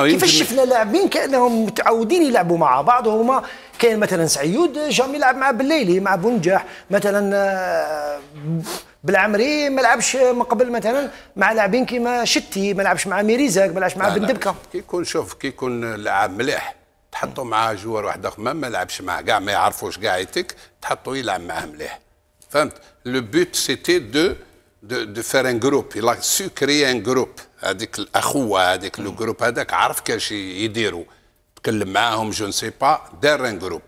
كيفاش شفنا لاعبين كانهم متعودين يلعبوا مع بعض، هما كاين مثلا سعيود جام يلعب مع بليلي مع بونجاح، مثلا بالعمري ما لعبش من قبل مثلا مع لاعبين كيما شتي، ما لعبش مع ميريزاك، ما لعبش مع بن دبكه. كيكون شوف كيكون لعاب مليح تحطوا معاه جوار واحد اخر ما لعبش معاه كاع ما يعرفوش كاع يتك تحطوا يلعب معاه مليح، فهمت؟ لو بوت سيتي دو فير ان جروب، يلا سو كري ان جروب، هذيك الاخوه هذيك لو جروب هذاك عرف كاش يديروا، تكلم معاهم جو نسي با دار ان جروب.